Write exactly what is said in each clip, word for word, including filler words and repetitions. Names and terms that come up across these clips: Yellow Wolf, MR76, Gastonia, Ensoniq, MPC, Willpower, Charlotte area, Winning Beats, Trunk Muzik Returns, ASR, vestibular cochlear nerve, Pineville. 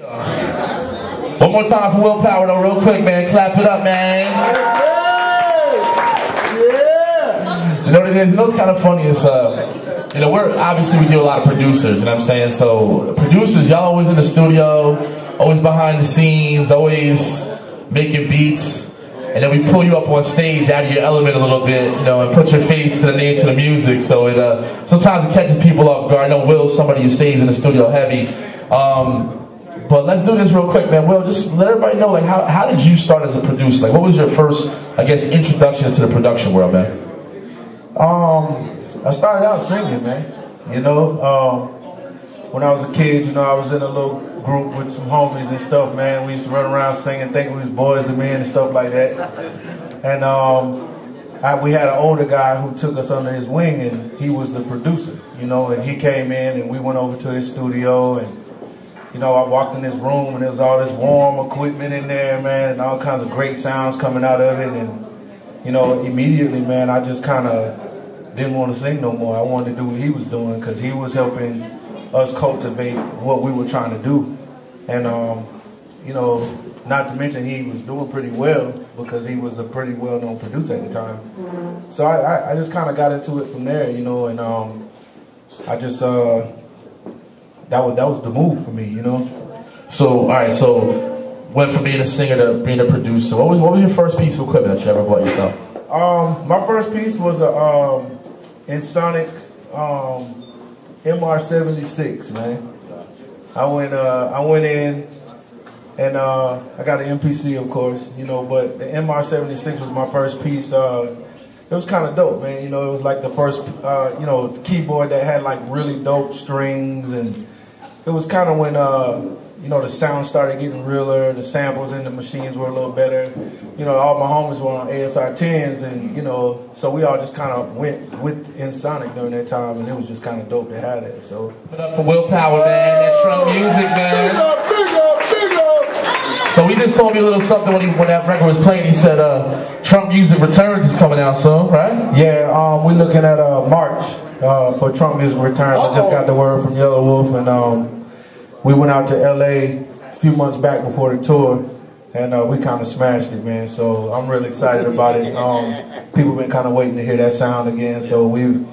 One more time for Willpower though, real quick, man. Clap it up, man. Yeah. You know what it is? You know what's kind of funny is, uh, you know, we're obviously we do a lot of producers, you know what I'm saying? So producers, y'all always in the studio, always behind the scenes, always making beats. And then we pull you up on stage out of your element a little bit, you know, and put your face to the name to the music. So it uh, sometimes it catches people off guard. I know Will's somebody who stays in the studio heavy. Um, but let's do this real quick, man. Will, just let everybody know, like, how, how did you start as a producer? Like, what was your first, I guess, introduction into the production world, man? Um, I started out singing, man. You know, um, when I was a kid, you know, I was in a little group with some homies and stuff, man. We used to run around singing, think we was boys to men and stuff like that. And um, I, we had an older guy who took us under his wing, and he was the producer, you know, and he came in and we went over to his studio, and, you know, I walked in his room and there was all this warm equipment in there, man, and all kinds of great sounds coming out of it. And, you know, immediately, man, I just kind of didn't want to sing no more. I wanted to do what he was doing because he was helping us cultivate what we were trying to do. And, um, you know, not to mention he was doing pretty well because he was a pretty well-known producer at the time. So I, I just kind of got into it from there, you know, and um, I just, uh, that was, that was the move for me, you know. So, all right, so went from being a singer to being a producer. What was, what was your first piece of equipment that you ever bought yourself? Um, my first piece was a um, Ensoniq, um M R seventy-six, man. I went, uh, I went in, and uh, I got an M P C, of course, you know. But the M R seventy-six was my first piece. Uh, it was kind of dope, man. You know, it was like the first, uh, you know, keyboard that had like really dope strings, and it was kind of when, uh, you know, the sound started getting realer. The samples in the machines were a little better. You know, all my homies were on A S R tens, and, you know, so we all just kind of went with Ensoniq during that time, and it was just kind of dope to have that, so. Put up for Willpower, man. That's Trunk Muzik, man. Big up, big up, big up. So he just told me a little something when, he, when that record was playing. He said, uh, Trunk Muzik Returns is coming out soon, right? Yeah, um, we're looking at uh, March uh, for Trunk Muzik Returns. Uh-oh. I just got the word from Yellow Wolf, and um, we went out to L A a few months back before the tour. And uh, we kind of smashed it, man, so I'm really excited about it. Um, people been kind of waiting to hear that sound again, so we've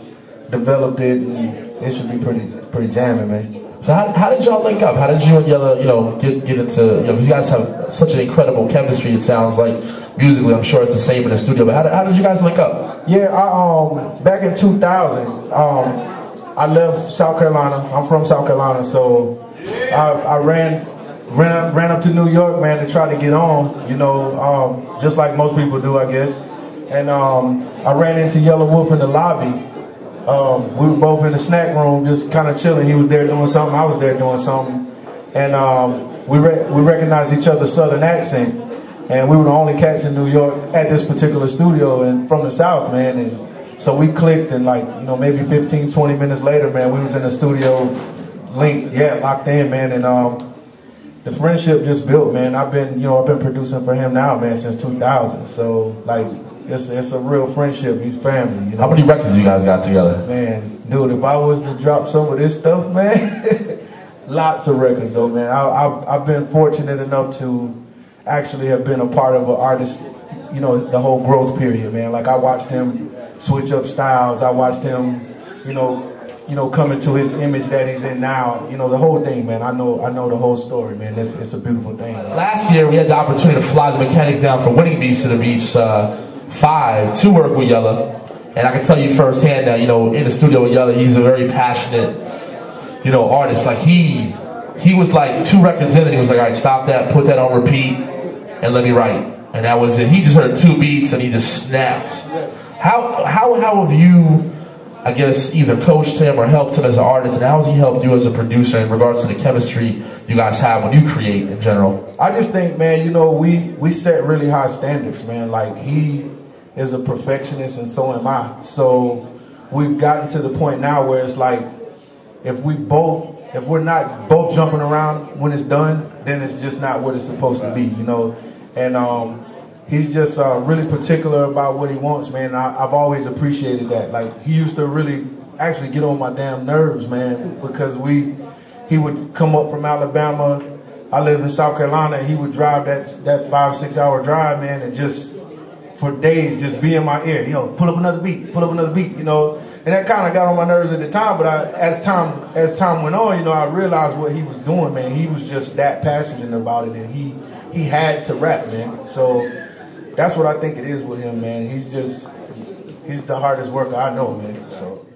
developed it, and it should be pretty pretty jamming, man. So how, how did y'all link up? How did you and Yellow, you know, get, get into, you know, you guys have such an incredible chemistry, it sounds like. Musically, I'm sure it's the same in the studio, but how did, how did you guys link up? Yeah, I, um, back in two thousand, um, I left South Carolina. I'm from South Carolina, so I, I ran... Ran, ran up to New York, man, to try to get on, you know, um, just like most people do, I guess. And um, I ran into Yellow Wolf in the lobby. Um, we were both in the snack room just kind of chilling. He was there doing something, I was there doing something. And um, we, re we recognized each other's southern accent. And we were the only cats in New York at this particular studio and from the South, man. And so we clicked, and like, you know, maybe fifteen, twenty minutes later, man, we was in the studio, linked, yeah, locked in, man. And um, the friendship just built, man. I've been, you know, I've been producing for him now, man, since two thousand. So, like, it's it's a real friendship. He's family. You know? How many records you guys got together? Man, dude, if I was to drop some of this stuff, man, lots of records, though, man. I, I, I've been fortunate enough to actually have been a part of an artist, you know, the whole growth period, man. Like, I watched him switch up styles. I watched him, you know, you know, coming to his image that he's in now, you know, the whole thing, man. I know I know the whole story, man. It's, it's a beautiful thing. Last year, we had the opportunity to fly the mechanics down from Winning Beats to the Beach uh, five to work with Yellow. And I can tell you firsthand that, you know, in the studio with Yellow, he's a very passionate, you know, artist. Like, he, he was, like, two records in, and he was like, all right, stop that, put that on repeat, and let me write. And that was it. He just heard two beats, and he just snapped. How, how, how have you... I guess either coached him or helped him as an artist, and how has he helped you as a producer in regards to the chemistry you guys have when you create in general? I just think, man, you know, we, we set really high standards, man. Like, he is a perfectionist, and so am I. So we've gotten to the point now where it's like, if we both, if we're not both jumping around when it's done, then it's just not what it's supposed to be, you know. And um, he's just uh, really particular about what he wants, man. I, I've always appreciated that. Like, he used to really actually get on my damn nerves, man, because we, he would come up from Alabama, I live in South Carolina, and he would drive that that five, six hour drive, man, and just for days just be in my ear, you know, pull up another beat, pull up another beat, you know. And that kind of got on my nerves at the time, but I, as time as time went on, you know, I realized what he was doing, man. He was just that passionate about it, and he he had to rap, man. So that's what I think it is with him, man. He's just he's the hardest worker I know, man. So.